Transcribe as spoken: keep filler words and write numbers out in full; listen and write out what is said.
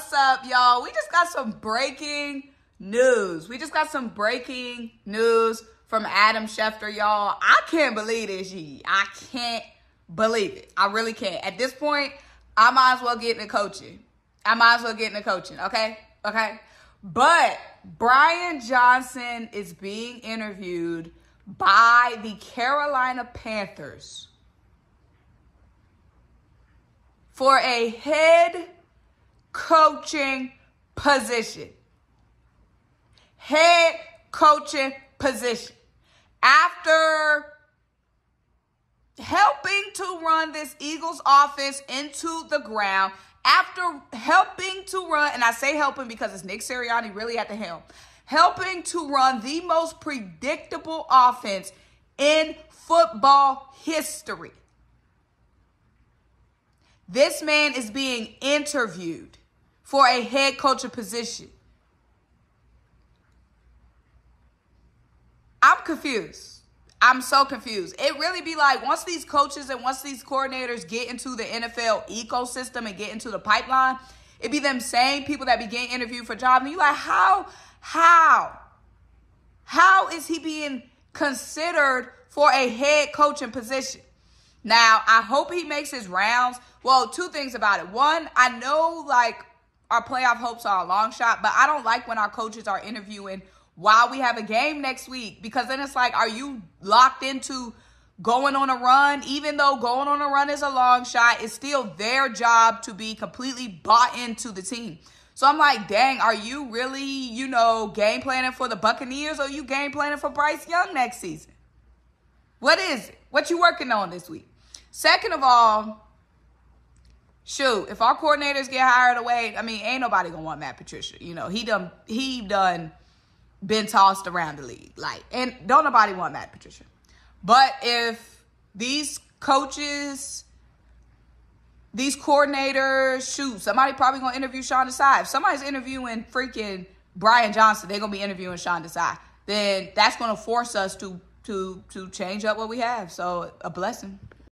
What's up, y'all? We just got some breaking news. We just got some breaking news from Adam Schefter, y'all. I can't believe this, ye. I can't believe it. I really can't. At this point, I might as well get into coaching. I might as well get into coaching, okay? Okay? But Brian Johnson is being interviewed by the Carolina Panthers for a head coaching position. Head coaching position. After helping to run this Eagles offense into the ground, after helping to run, and I say helping because it's Nick Sirianni really at the helm, helping to run the most predictable offense in football history. This man is being interviewed for a head coaching position. I'm confused. I'm so confused. It really be like once these coaches and once these coordinators get into the N F L ecosystem and get into the pipeline, it be them same people that be getting interviewed for jobs. And you like, how, how, how is he being considered for a head coaching position? Now, I hope he makes his rounds. Well, two things about it. One, I know like our playoff hopes are a long shot, but I don't like when our coaches are interviewing while we have a game next week, because then it's like, are you locked into going on a run? Even though going on a run is a long shot, it's still their job to be completely bought into the team. So I'm like, dang, are you really, you know, game planning for the Buccaneers, or are you game planning for Bryce Young next season? What is it? What you working on this week? Second of all, shoot, if our coordinators get hired away, I mean, ain't nobody gonna want Matt Patricia. You know, he done, he done, been tossed around the league. Like, and don't nobody want Matt Patricia. But if these coaches, these coordinators, shoot, somebody probably going to interview Sean Desai. If somebody's interviewing freaking Brian Johnson, they're going to be interviewing Sean Desai. Then that's going to force us to, to, to change up what we have. So, a blessing.